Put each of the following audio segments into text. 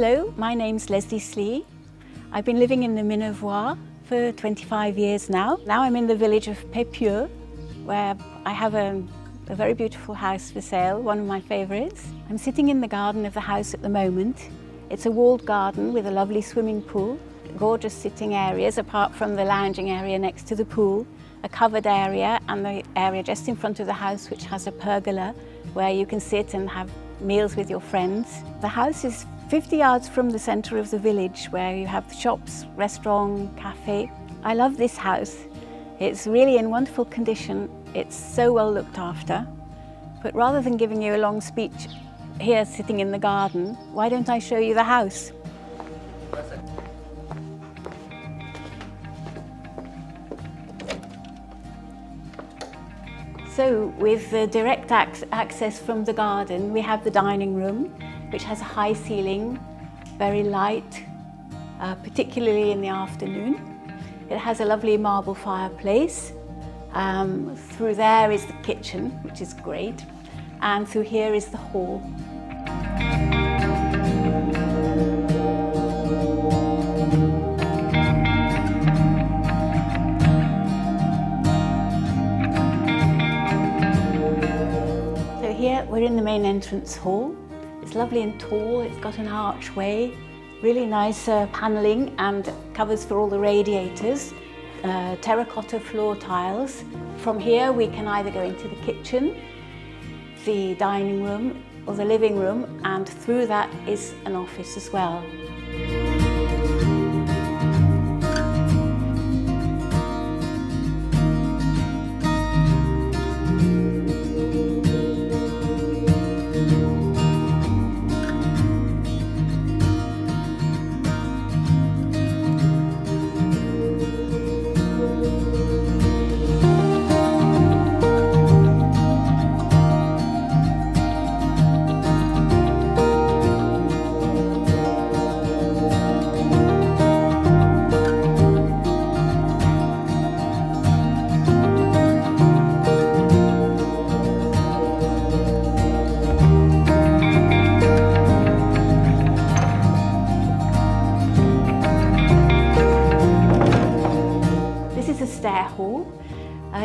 Hello, my name's Leslie Slee. I've been living in the Minervois for 25 years now. Now I'm in the village of Pépieux, where I have a very beautiful house for sale, one of my favorites. I'm sitting in the garden of the house at the moment. It's a walled garden with a lovely swimming pool, gorgeous sitting areas apart from the lounging area next to the pool, a covered area and the area just in front of the house which has a pergola where you can sit and have meals with your friends. The house is 50 yards from the centre of the village where you have shops, restaurant, cafe. I love this house. It's really in wonderful condition. It's so well looked after. But rather than giving you a long speech here sitting in the garden, why don't I show you the house? So with the direct access from the garden, we have the dining room, which has a high ceiling, very light, particularly in the afternoon. It has a lovely marble fireplace. Through there is the kitchen, which is great. And through here is the hall. So here we're in the main entrance hall. It's lovely and tall, it's got an archway, really nice panelling and covers for all the radiators, terracotta floor tiles. From here we can either go into the kitchen, the dining room or the living room, and through that is an office as well. Stair hall.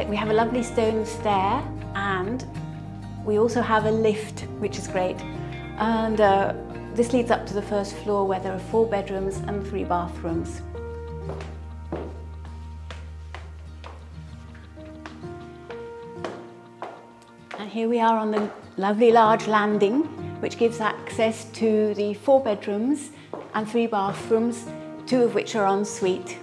We have a lovely stone stair and we also have a lift, which is great. And this leads up to the first floor where there are 4 bedrooms and 3 bathrooms. And here we are on the lovely large landing, which gives access to the 4 bedrooms and 3 bathrooms, 2 of which are en suite.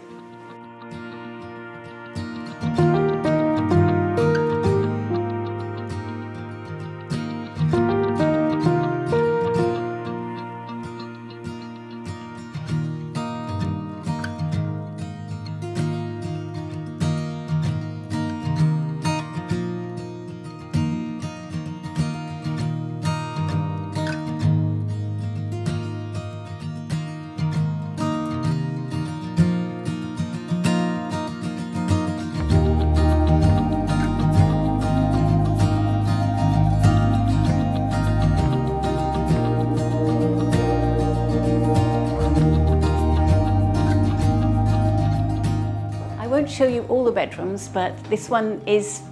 I won't show you all the bedrooms, but this one is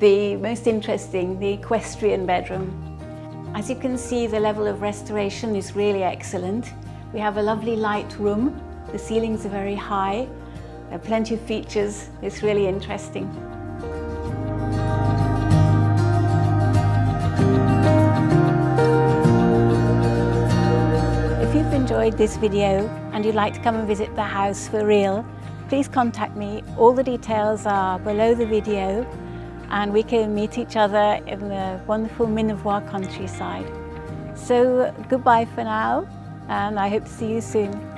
the most interesting, the equestrian bedroom. As you can see, the level of restoration is really excellent. We have a lovely light room, the ceilings are very high, there are plenty of features, it's really interesting. If you've enjoyed this video and you'd like to come and visit the house for real, please contact me. All the details are below the video and we can meet each other in the wonderful Minervois countryside. So goodbye for now and I hope to see you soon.